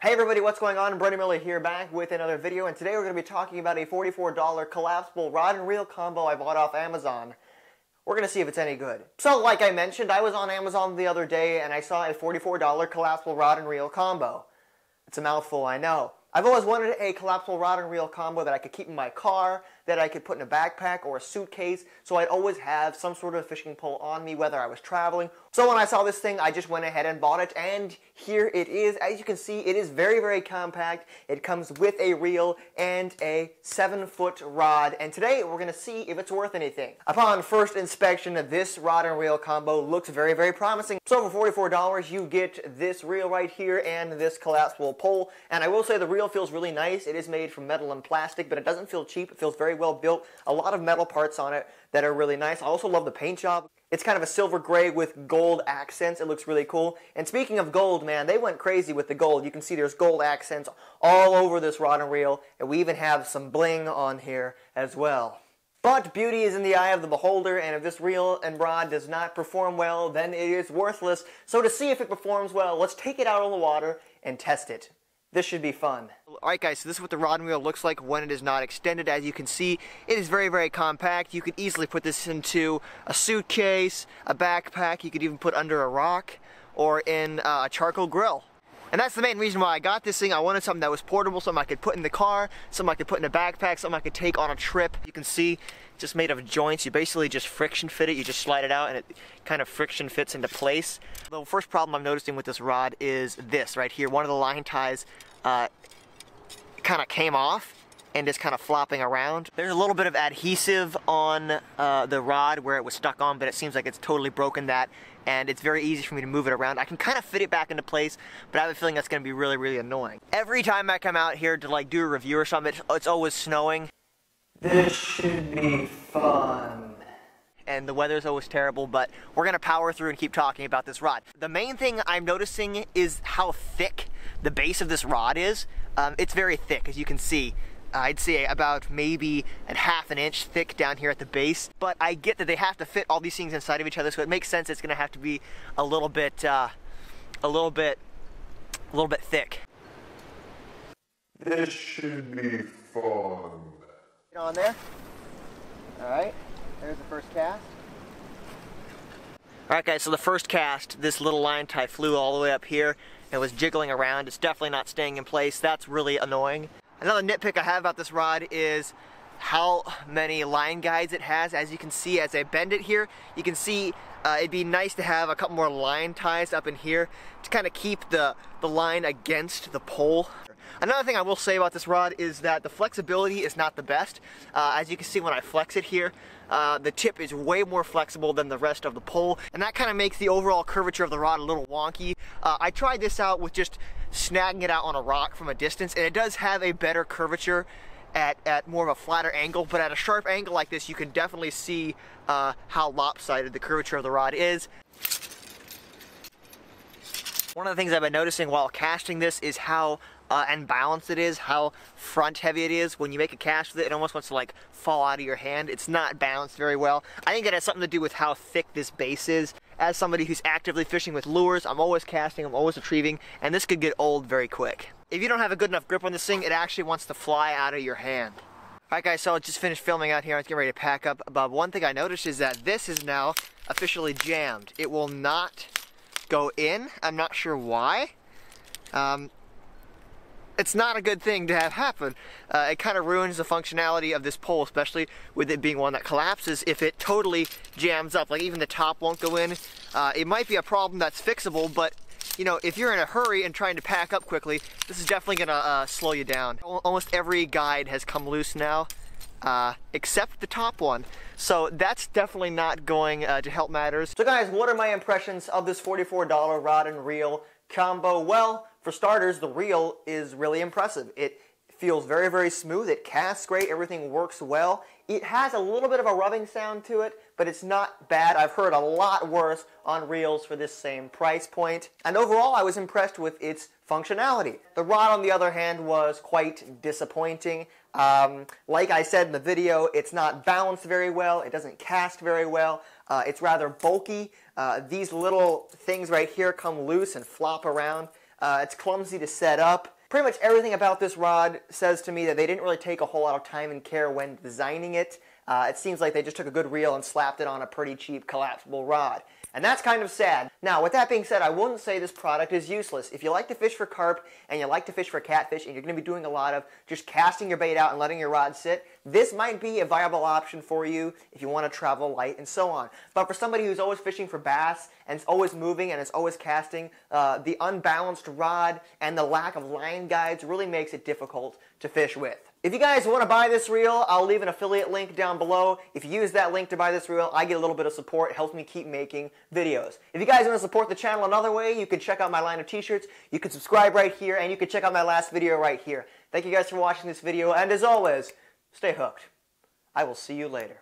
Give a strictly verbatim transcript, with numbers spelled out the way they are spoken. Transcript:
Hey everybody, what's going on? Brendan Miller here, back with another video, and today we're going to be talking about a forty-four dollar collapsible rod and reel combo I bought off Amazon. We're going to see if it's any good. So like I mentioned, I was on Amazon the other day and I saw a forty-four dollar collapsible rod and reel combo. It's a mouthful, I know. I've always wanted a collapsible rod and reel combo that I could keep in my car, that I could put in a backpack or a suitcase, so I'd always have some sort of fishing pole on me whether I was traveling. So when I saw this thing, I just went ahead and bought it, and here it is. As you can see, it is very, very compact. It comes with a reel and a seven foot rod, and today we're going to see if it's worth anything. Upon first inspection, this rod and reel combo looks very, very promising. So for forty-four dollars, you get this reel right here and this collapsible pole, and I will say the reel feels really nice. It is made from metal and plastic, but it doesn't feel cheap. It feels very well built. A lot of metal parts on it that are really nice. I also love the paint job. It's kind of a silver gray with gold accents. It looks really cool. And speaking of gold, man, they went crazy with the gold. You can see there's gold accents all over this rod and reel, and we even have some bling on here as well. But beauty is in the eye of the beholder, and if this reel and rod does not perform well, then it is worthless. So to see if it performs well, let's take it out on the water and test it. This should be fun. Alright guys, so this is what the rod and reel looks like when it is not extended. As you can see, it is very, very compact. You could easily put this into a suitcase, a backpack. You could even put under a rock or in uh, a charcoal grill. And that's the main reason why I got this thing. I wanted something that was portable, something I could put in the car, something I could put in a backpack, something I could take on a trip. You can see, just made of joints. You basically just friction fit it. You just slide it out and it kind of friction fits into place. The first problem I'm noticing with this rod is this right here. One of the line ties uh, kind of came off and is kind of flopping around. There's a little bit of adhesive on uh, the rod where it was stuck on, but it seems like it's totally broken that, and it's very easy for me to move it around. I can kind of fit it back into place, but I have a feeling that's going to be really, really annoying. Every time I come out here to like do a review or something, it's, it's always snowing. This should be fun. And the weather's always terrible, but we're gonna power through and keep talking about this rod. The main thing I'm noticing is how thick the base of this rod is. Um, it's very thick, as you can see. I'd say about maybe a half an inch thick down here at the base, but I get that they have to fit all these things inside of each other, so it makes sense it's gonna have to be a little bit, uh, a little bit, a little bit thick. This should be fun. Get on there. All right, there's the first cast. All right guys, so the first cast, this little line tie flew all the way up here and was jiggling around. It's definitely not staying in place. That's really annoying. Another nitpick I have about this rod is how many line guides it has. As you can see, as I bend it here, you can see uh, it'd be nice to have a couple more line ties up in here to kind of keep the, the line against the pole. Another thing I will say about this rod is that the flexibility is not the best. Uh, as you can see when I flex it here, uh, the tip is way more flexible than the rest of the pole, and that kind of makes the overall curvature of the rod a little wonky. Uh, I tried this out with just snagging it out on a rock from a distance, and it does have a better curvature at, at more of a flatter angle, but at a sharp angle like this, you can definitely see uh, how lopsided the curvature of the rod is. One of the things I've been noticing while casting this is how Uh, and balanced it is, how front heavy it is. When you make a cast with it, it almost wants to like fall out of your hand. It's not balanced very well. I think it has something to do with how thick this base is. As somebody who's actively fishing with lures, I'm always casting, I'm always retrieving, and this could get old very quick. If you don't have a good enough grip on this thing, it actually wants to fly out of your hand. Alright guys, so I just finished filming out here. I was getting ready to pack up, but one thing I noticed is that this is now officially jammed. It will not go in. I'm not sure why. Um, It's not a good thing to have happen. Uh, it kind of ruins the functionality of this pole, especially with it being one that collapses. If it totally jams up, like even the top won't go in, uh, it might be a problem that's fixable, but you know, if you're in a hurry and trying to pack up quickly, this is definitely gonna uh, slow you down. Almost every guide has come loose now, uh, except the top one. So that's definitely not going uh, to help matters. So guys, what are my impressions of this forty-four dollar rod and reel combo? Well, for starters, the reel is really impressive. It feels very, very smooth. It casts great. Everything works well. It has a little bit of a rubbing sound to it, but it's not bad. I've heard a lot worse on reels for this same price point. And overall, I was impressed with its functionality. The rod, on the other hand, was quite disappointing. Um, like I said in the video, it's not balanced very well. It doesn't cast very well. Uh, it's rather bulky. Uh, these little things right here come loose and flop around. Uh, it's clumsy to set up. Pretty much everything about this rod says to me that they didn't really take a whole lot of time and care when designing it. Uh, it seems like they just took a good reel and slapped it on a pretty cheap collapsible rod. And that's kind of sad. Now, with that being said, I wouldn't say this product is useless. If you like to fish for carp and you like to fish for catfish and you're going to be doing a lot of just casting your bait out and letting your rod sit, this might be a viable option for you if you want to travel light and so on. But for somebody who's always fishing for bass and is always moving and is always casting, uh, the unbalanced rod and the lack of line guides really makes it difficult to fish with. If you guys want to buy this reel, I'll leave an affiliate link down below. If you use that link to buy this reel, I get a little bit of support. It helps me keep making videos. If you guys want to support the channel another way, you can check out my line of t-shirts, you can subscribe right here, and you can check out my last video right here. Thank you guys for watching this video, and as always, stay hooked. I will see you later.